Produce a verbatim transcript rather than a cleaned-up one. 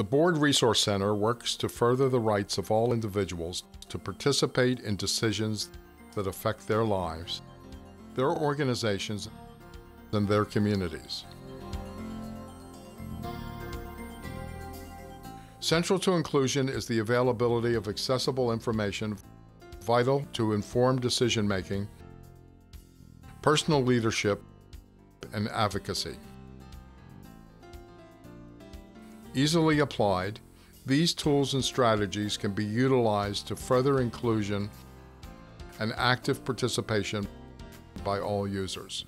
The Board Resource Center works to further the rights of all individuals to participate in decisions that affect their lives, their organizations, and their communities. Central to inclusion is the availability of accessible information vital to informed decision-making, personal leadership, and advocacy. Easily applied, these tools and strategies can be utilized to further inclusion and active participation by all users.